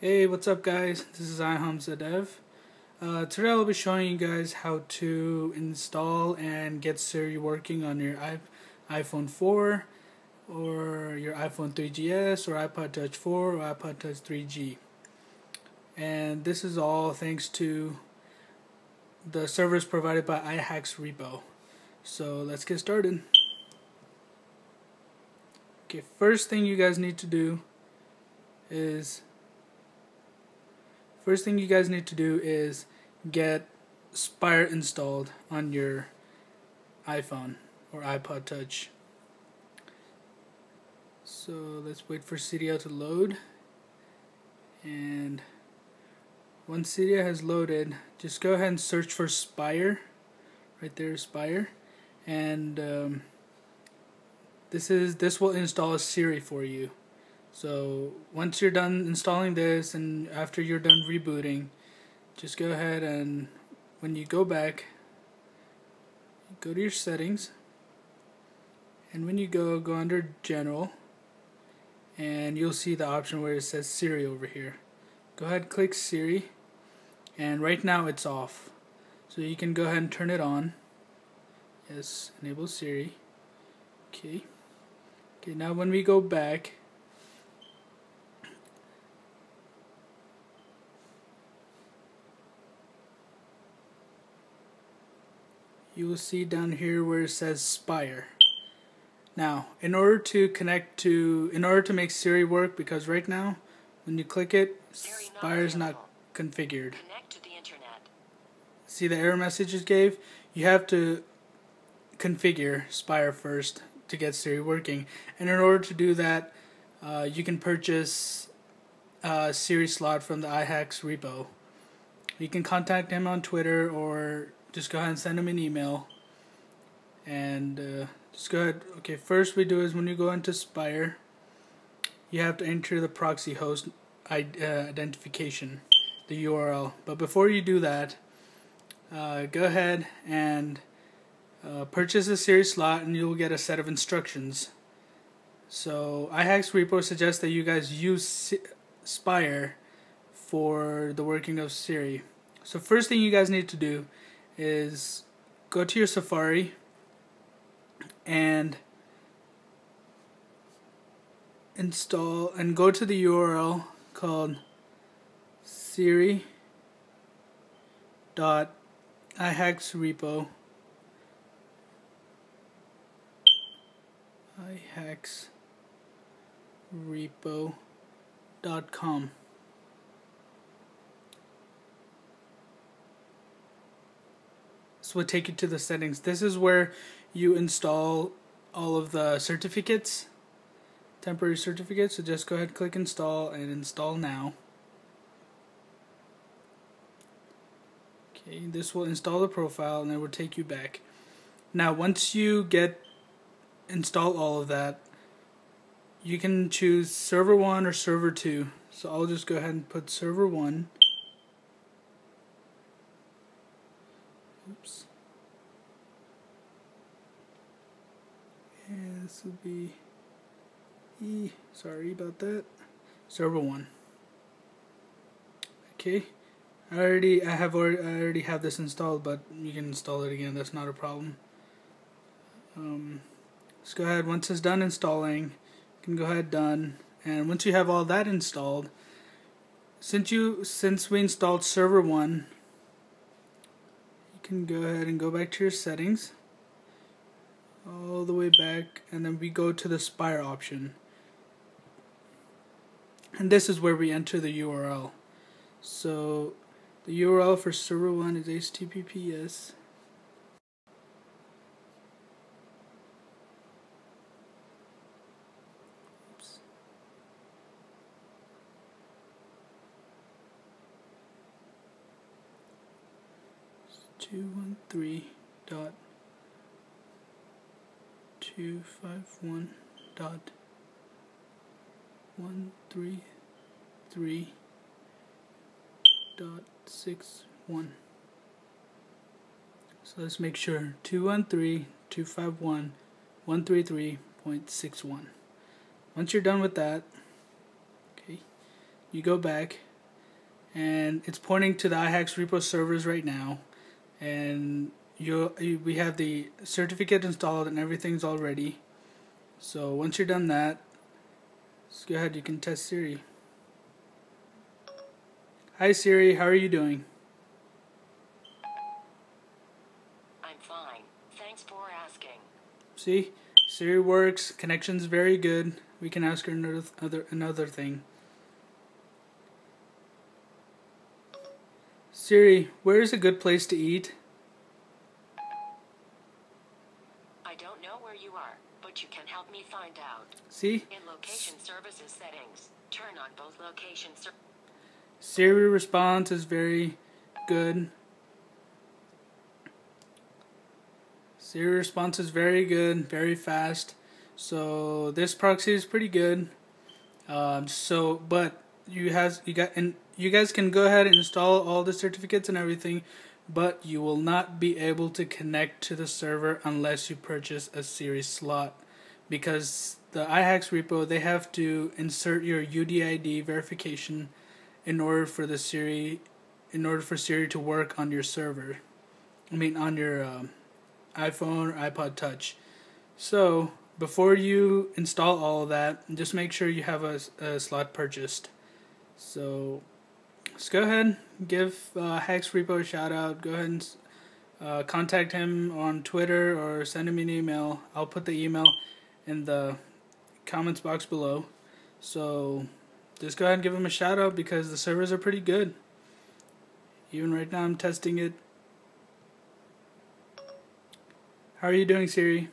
Hey, what's up guys? This is iHamzaDev. Today I'll be showing you guys how to install and get Siri working on your iPhone 4 or your iPhone 3GS or iPod Touch 4 or iPod Touch 3G. And this is all thanks to the service provided by iHacksRepo. So let's get started. Okay, first thing you guys need to do is get Spire installed on your iPhone or iPod Touch. So let's wait for Cydia to load, and once Cydia has loaded, just go ahead and search for Spire. Right there, Spire, and this will install Siri for you. So once you're done installing this and after you're done rebooting, just go ahead and when you go back, go to your settings, and when you go under general, and you'll see the option where it says Siri over here. Go ahead, click Siri, and right now it's off, so you can go ahead and turn it on. Yes, enable Siri. Okay, now when we go back, you will see down here where it says Spire. Now, in order to make Siri work, because right now when you click it, Spire is not configured. Connect to the internet. See the error message it gave? You have to configure Spire first to get Siri working. And in order to do that, you can purchase a Siri slot from the iHacks repo. You can contact him on Twitter, or just go ahead and send them an email, and just go ahead. Okay, first we do is when you go into Spire, you have to enter the proxy host identification, the URL. But before you do that, go ahead and purchase a Siri slot, and you'll get a set of instructions. So iHacksRepo suggests that you guys use Spire for the working of Siri. So first thing you guys need to do is go to your Safari and install and go to the URL called siri.iHacksRepo.com. Will take you to the settings. This is where you install all of the certificates, temporary certificates, so just go ahead, click install, and install now. Okay, this will install the profile, and it will take you back. Now once you install all of that, you can choose server 1 or server 2. So I'll just go ahead and put server 1. Oops. And this will be sorry about that. Server 1. Okay. I already have this installed, but you can install it again. That's not a problem. Let's go ahead. Once it's done installing, you can go ahead done. And once you have all that installed, since we installed server 1, can go ahead and go back to your settings, all the way back, and then we go to the Spire option, and this is where we enter the URL. So the URL for server 1 is HTTPS. .213.133.61. So let's make sure 213.251.133.61. Once you're done with that, okay, you go back. and it's pointing to the iHacksRepo servers right now, and we have the certificate installed and everything's all ready. So once you're done that, let's go ahead, you can test Siri. Hi Siri, how are you doing? I'm fine, thanks for asking. See, Siri works, connection's very good. We can ask her another thing. Siri, where is a good place to eat? I don't know where you are, but you can help me find out. See? In location services settings, turn on both location services. Siri response is very good. Siri response is very good, very fast. So this proxy is pretty good. You guys can go ahead and install all the certificates and everything, but you will not be able to connect to the server unless you purchase a Siri slot, because the iHacks repo, they have to insert your UDID verification in order for the Siri to work on your server. I mean on your iPhone or iPod Touch. So before you install all of that, just make sure you have a slot purchased. So let's go ahead and give iHacksRepo a shout out. Go ahead and contact him on Twitter or send him an email. I'll put the email in the comments box below. So just go ahead and give him a shout out because the servers are pretty good. Even right now I'm testing it. How are you doing, Siri?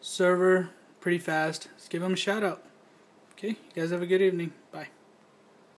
Server, pretty fast. Let's give them a shout out. Okay, you guys have a good evening. Bye.